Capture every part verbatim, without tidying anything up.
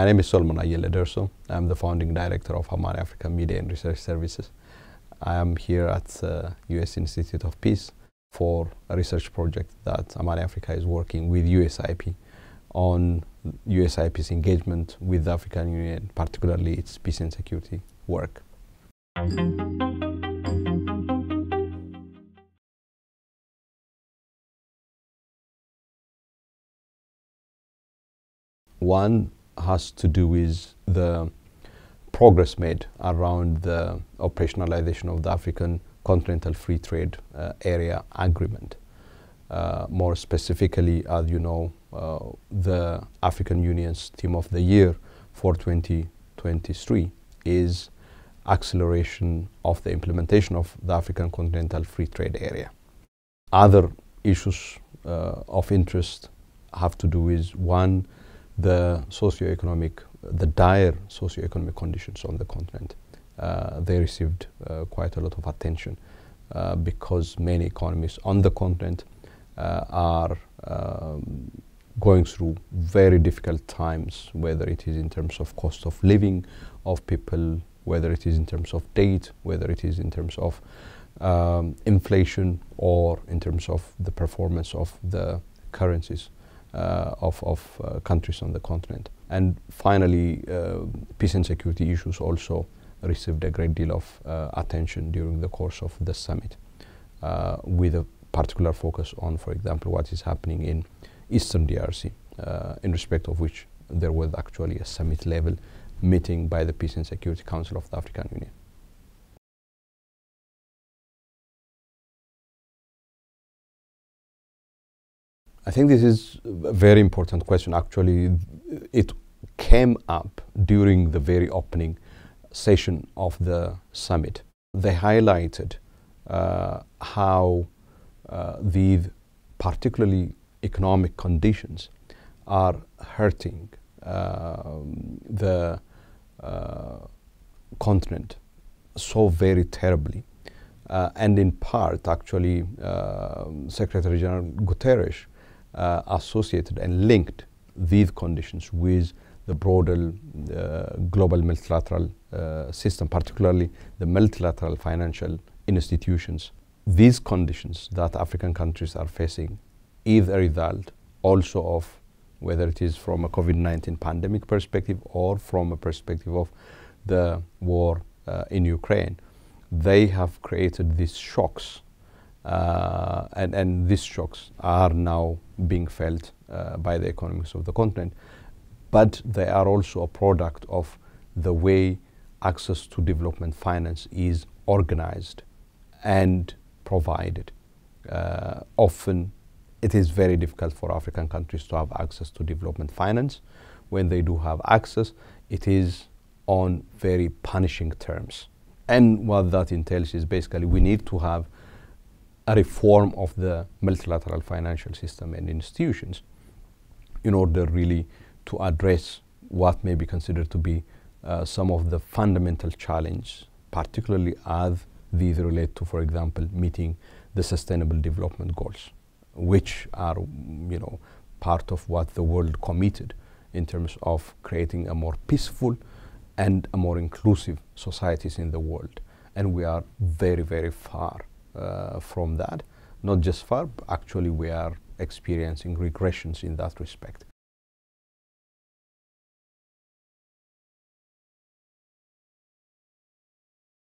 My name is Solomon Dersso. I'm the founding director of Amari Africa Media and Research Services. I am here at the U S Institute of Peace for a research project that Amari Africa is working with U S I P on U S I P's engagement with the African Union, particularly its peace and security work. One has to do with the progress made around the operationalization of the African Continental Free Trade uh, Area Agreement. Uh, more specifically, as you know, uh, the African Union's Theme of the Year for twenty twenty-three is acceleration of the implementation of the African Continental Free Trade Area. Other issues uh, of interest have to do with, one, the socio-economic, the dire socio-economic conditions on the continent. Uh, they received uh, quite a lot of attention uh, because many economies on the continent uh, are um, going through very difficult times, whether it is in terms of cost of living of people, whether it is in terms of debt, whether it is in terms of um, inflation, or in terms of the performance of the currencies Uh, of, of uh, countries on the continent. And finally, uh, peace and security issues also received a great deal of uh, attention during the course of the summit, uh, with a particular focus on, for example, what is happening in Eastern D R C, uh, in respect of which there was actually a summit level meeting by the Peace and Security Council of the African Union. I think this is a very important question. Actually, it came up during the very opening session of the summit. They highlighted uh, how uh, these particularly economic conditions are hurting uh, the uh, continent so very terribly. Uh, and in part, actually, uh, Secretary General Guterres Uh, associated and linked these conditions with the broader uh, global multilateral uh, system, particularly the multilateral financial institutions. These conditions that African countries are facing is a result also of, whether it is from a COVID nineteen pandemic perspective or from a perspective of the war uh, in Ukraine, they have created these shocks. Uh, and, and these shocks are now being felt uh, by the economies of the continent, but they are also a product of the way access to development finance is organized and provided. Uh, often it is very difficult for African countries to have access to development finance. When they do have access, it is on very punishing terms. And what that entails is basically we need to have a reform of the multilateral financial system and institutions in order really to address what may be considered to be uh, some of the fundamental challenges, particularly as these relate to, for example, meeting the Sustainable Development Goals, which are, you know, part of what the world committed in terms of creating a more peaceful and a more inclusive societies in the world. And we are very, very far Uh, from that. Not just far, but actually we are experiencing regressions in that respect.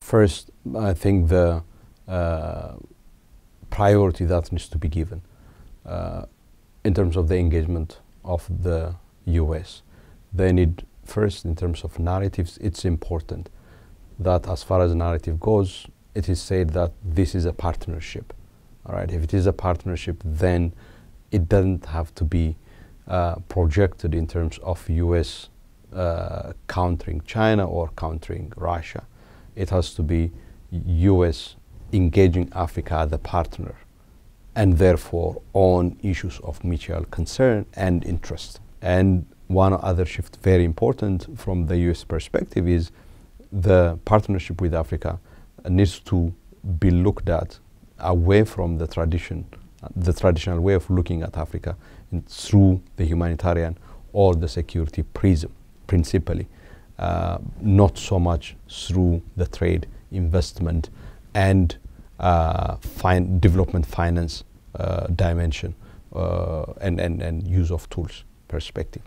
First, I think the uh, priority that needs to be given uh, in terms of the engagement of the U S. They need first, in terms of narratives, it's important that as far as narrative goes, it is said that this is a partnership. All right, if it is a partnership, then it doesn't have to be uh, projected in terms of U S uh, countering China or countering Russia. It has to be U S engaging Africa as a partner, and therefore on issues of mutual concern and interest. And one other shift very important from the U S perspective is the partnership with Africa needs to be looked at away from the tradition, the traditional way of looking at Africa, and through the humanitarian or the security prism. principally, uh, not so much through the trade, investment, and uh, fin development finance uh, dimension uh, and, and, and use of tools perspective.